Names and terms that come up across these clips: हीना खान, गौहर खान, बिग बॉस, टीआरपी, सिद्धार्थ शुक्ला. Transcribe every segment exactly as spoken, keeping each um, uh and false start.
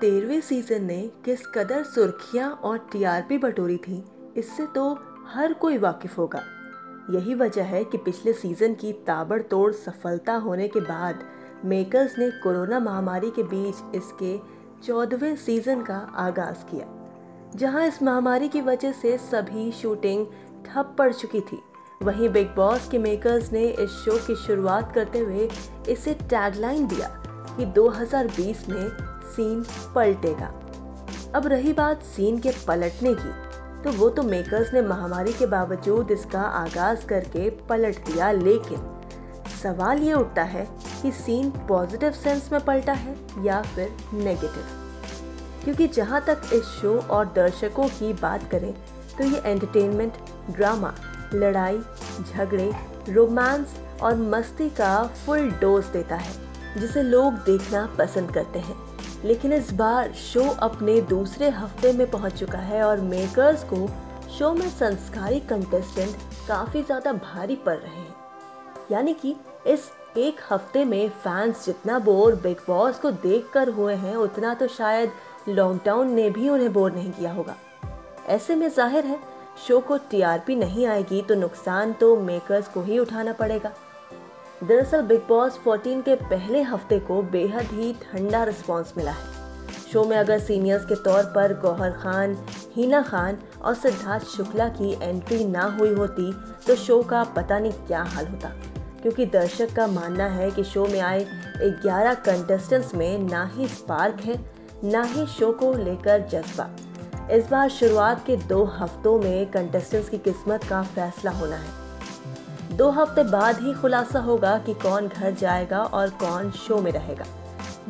तेरहवें सीजन ने किस कदर सुर्खियां और टीआरपी बटोरी थी, इससे तो हर कोई वाकिफ होगा। यही वजह है कि पिछले सीजन की ताबड़तोड़ सफलता होने के बाद मेकर्स ने कोरोना महामारी के बीच इसके चौदहवें सीजन का आगाज किया, जहां इस महामारी की वजह से सभी शूटिंग ठप पड़ चुकी थी। वहीं बिग बॉस के मेकर्स ने इस शो की शुरुआत करते हुए इसे टैगलाइन दिया कि दो हज़ार बीस में सीन पलटेगा। अब रही बात सीन के पलटने की, तो वो तो मेकर्स ने महामारी के बावजूद इसका आगाज करके पलट दिया, लेकिन सवाल ये उठता है कि सीन पॉजिटिव सेंस में पलटा है या फिर नेगेटिव, क्योंकि जहाँ तक इस शो और दर्शकों की बात करें तो ये एंटरटेनमेंट, ड्रामा, लड़ाई झगड़े, रोमांस और मस्ती का फुल डोज देता है, जिसे लोग देखना पसंद करते हैं। लेकिन इस बार शो अपने दूसरे हफ्ते में पहुंच चुका है और मेकर्स को शो में संस्कारी कंटेस्टेंट काफ़ी ज़्यादा भारी पड़ रहे हैं, यानी कि इस एक हफ्ते में फैंस जितना बोर बिग बॉस को देखकर हुए हैं, उतना तो शायद लॉकडाउन ने भी उन्हें बोर नहीं किया होगा। ऐसे में जाहिर है शो को टीआरपी नहीं आएगी तो नुकसान तो मेकर्स को ही उठाना पड़ेगा। दरअसल बिग बॉस चौदह के पहले हफ्ते को बेहद ही ठंडा रिस्पांस मिला है। शो में अगर सीनियर्स के तौर पर गौहर खान, हीना खान और सिद्धार्थ शुक्ला की एंट्री ना हुई होती तो शो का पता नहीं क्या हाल होता, क्योंकि दर्शक का मानना है कि शो में आए ग्यारह कंटेस्टेंट्स में ना ही स्पार्क है, ना ही शो को लेकर जज्बा। इस बार शुरुआत के दो हफ्तों में कंटेस्टेंट्स की किस्मत का फैसला होना है। दो हफ्ते बाद ही खुलासा होगा कि कौन घर जाएगा और कौन शो में रहेगा।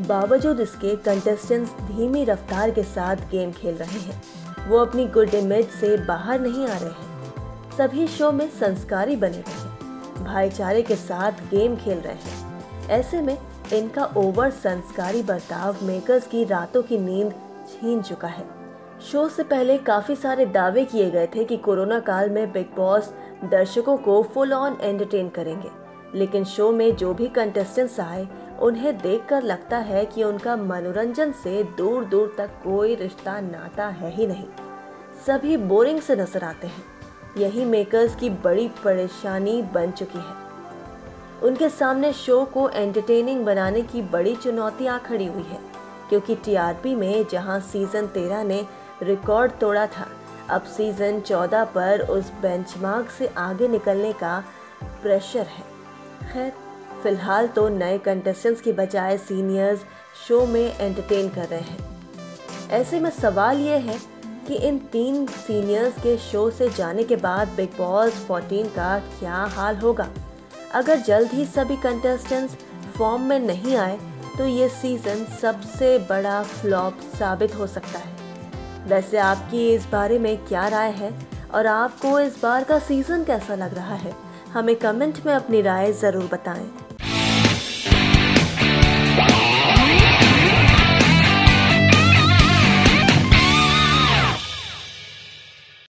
बावजूद इसके कंटेस्टेंट्स धीमी रफ्तार के साथ गेम खेल रहे हैं, वो अपनी गुड इमेज से बाहर नहीं आ रहे हैं। सभी शो में संस्कारी बने हुए हैं, भाईचारे के साथ गेम खेल रहे हैं। ऐसे में इनका ओवर संस्कारी बर्ताव मेकर्स की रातों की नींद छीन चुका है। शो से पहले काफ़ी सारे दावे किए गए थे कि कोरोना काल में बिग बॉस दर्शकों को फुल ऑन एंटरटेन करेंगे, लेकिन शो में जो भी कंटेस्टेंट्स आए उन्हें देखकर लगता है कि उनका मनोरंजन से दूर दूर तक कोई रिश्ता नाता है ही नहीं, सभी बोरिंग से नजर आते हैं। यही मेकर्स की बड़ी परेशानी बन चुकी है। उनके सामने शो को एंटरटेनिंग बनाने की बड़ी चुनौती आ खड़ी हुई है, क्योंकि टीआरपी में जहां सीज़न तेरह ने रिकॉर्ड तोड़ा था, अब सीज़न चौदह पर उस बेंचमार्क से आगे निकलने का प्रेशर है। खैर फिलहाल तो नए कंटेस्टेंट्स की बजाय सीनियर्स शो में एंटरटेन कर रहे हैं। ऐसे में सवाल ये है कि इन तीन सीनियर्स के शो से जाने के बाद बिग बॉस चौदह का क्या हाल होगा। अगर जल्द ही सभी कंटेस्टेंट्स फॉर्म में नहीं आए तो ये सीज़न सबसे बड़ा फ्लॉप साबित हो सकता है। वैसे आपकी इस बारे में क्या राय है और आपको इस बार का सीज़न कैसा लग रहा है, हमें कमेंट में अपनी राय ज़रूर बताएं।